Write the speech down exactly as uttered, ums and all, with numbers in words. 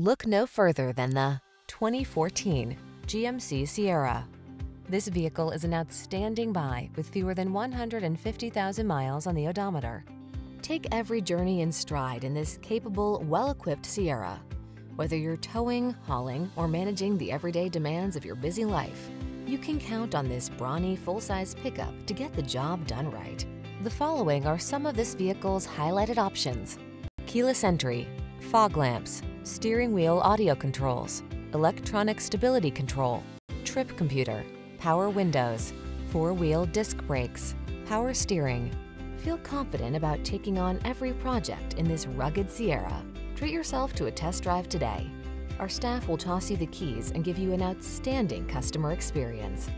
Look no further than the twenty fourteen G M C Sierra. This vehicle is an outstanding buy with fewer than one hundred fifty thousand miles on the odometer. Take every journey in stride in this capable, well-equipped Sierra. Whether you're towing, hauling, or managing the everyday demands of your busy life, you can count on this brawny full-size pickup to get the job done right. The following are some of this vehicle's highlighted options: keyless entry, fog lamps, steering wheel audio controls, electronic stability control, trip computer, power windows, four-wheel disc brakes, power steering. Feel confident about taking on every project in this rugged Sierra. Treat yourself to a test drive today. Our staff will toss you the keys and give you an outstanding customer experience.